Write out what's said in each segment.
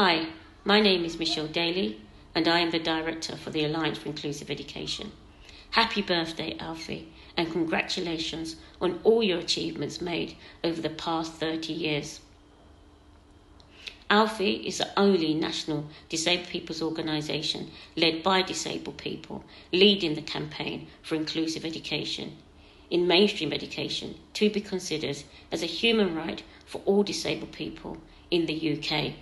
Hi, my name is Michelle Daley, and I am the Director for the Alliance for Inclusive Education. Happy birthday, ALLFIE, and congratulations on all your achievements made over the past 30 years. ALLFIE is the only national disabled people's organisation led by disabled people leading the campaign for inclusive education in mainstream education to be considered as a human right for all disabled people in the UK.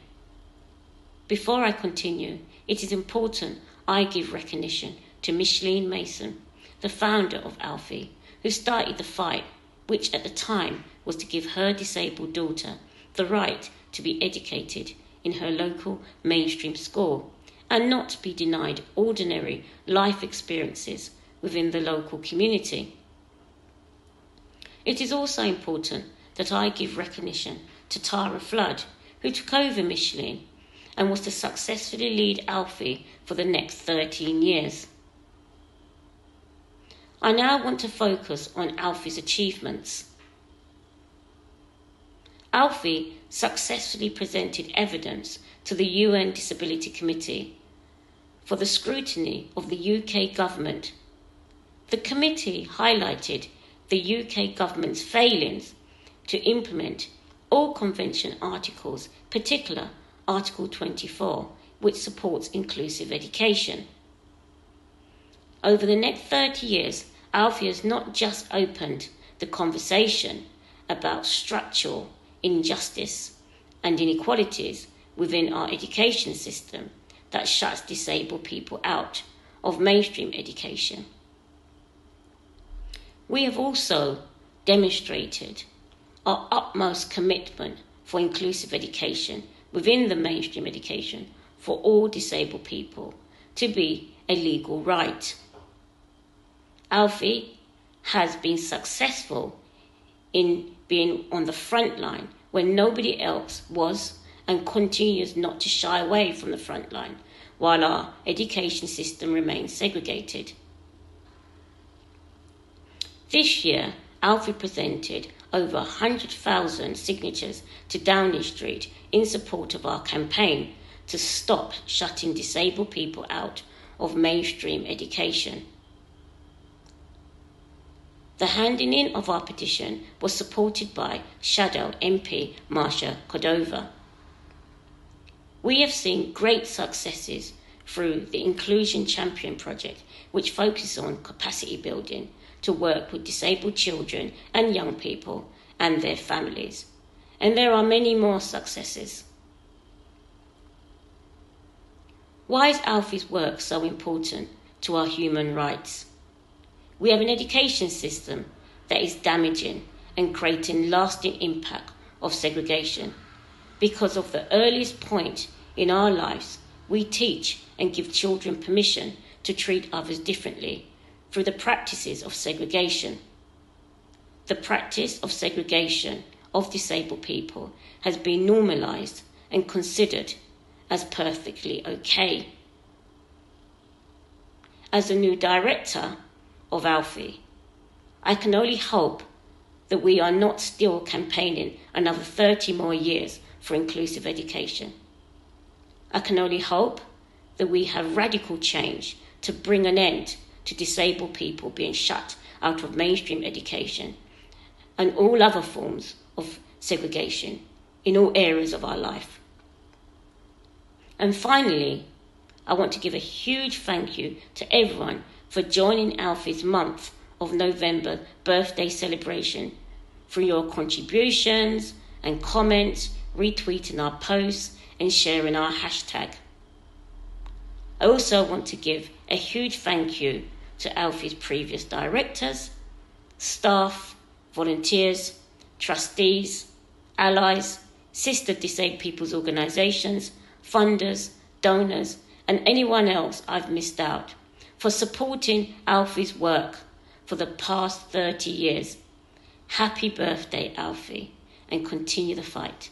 Before I continue, it is important I give recognition to Micheline Mason, the founder of ALLFIE, who started the fight, which at the time was to give her disabled daughter the right to be educated in her local mainstream school and not be denied ordinary life experiences within the local community. It is also important that I give recognition to Tara Flood, who took over Micheline and was to successfully lead ALLFIE for the next 13 years. I now want to focus on ALLFIE's achievements. ALLFIE successfully presented evidence to the UN Disability Committee for the scrutiny of the UK government. The committee highlighted the UK government's failings to implement all convention articles, particularly Article 24, which supports inclusive education. Over the next 30 years, ALLFIE has not just opened the conversation about structural injustice and inequalities within our education system that shuts disabled people out of mainstream education. We have also demonstrated our utmost commitment for inclusive education within the mainstream education for all disabled people to be a legal right. ALLFIE has been successful in being on the front line when nobody else was, and continues not to shy away from the front line while our education system remains segregated. This year, ALLFIE presented over 100,000 signatures to Downing Street in support of our campaign to stop shutting disabled people out of mainstream education. The handing in of our petition was supported by Shadow MP Marsha Cordova. We have seen great successes through the Inclusion Champion Project, which focuses on capacity building to work with disabled children and young people and their families. And there are many more successes. Why is ALLFIE's work so important to our human rights? We have an education system that is damaging and creating lasting impact of segregation. Because of the earliest point in our lives, we teach and give children permission to treat others differently through the practices of segregation. The practice of segregation of disabled people has been normalised and considered as perfectly okay. As the new director of ALLFIE, I can only hope that we are not still campaigning another 30 more years for inclusive education. I can only hope that we have radical change to bring an end to disabled people being shut out of mainstream education and all other forms of segregation in all areas of our life. And finally, I want to give a huge thank you to everyone for joining ALLFIE's month of November birthday celebration through your contributions and comments, retweeting our posts and sharing our hashtag. I also want to give a huge thank you to ALLFIE's previous directors, staff, volunteers, trustees, allies, sister disabled people's organisations, funders, donors and anyone else I've missed out, for supporting ALLFIE's work for the past 30 years. Happy birthday, ALLFIE, and continue the fight.